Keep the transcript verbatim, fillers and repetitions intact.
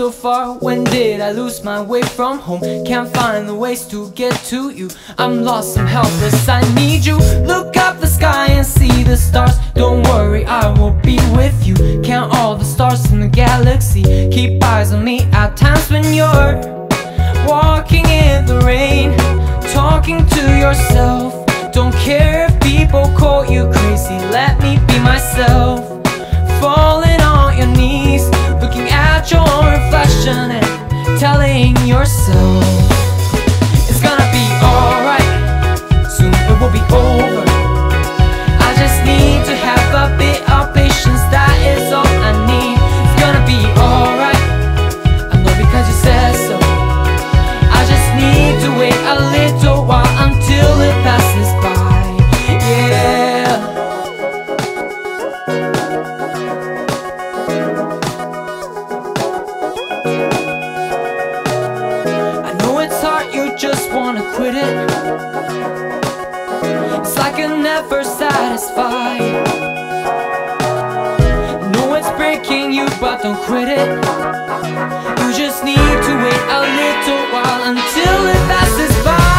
so far? When did I lose my way from home? Can't find the ways to get to you. I'm lost, I'm helpless, I need you. Look up the sky and see the stars. Don't worry, I will be with you. Count all the stars in the galaxy. Keep eyes on me at times when you're walking in the rain, talking to yourself. Don't care if people call you crazy, let me be myself. Falling on your knees, looking at your own reflection and telling yourself it's gonna be alright, soon it will be over. I just need to have a bit of patience, that is all I need. It's gonna be alright, I know because you said so. I just need to wait a little while until it passes by. Quit it. It's like I'm never satisfied. No, it's breaking you, but don't quit it. You just need to wait a little while until it passes by.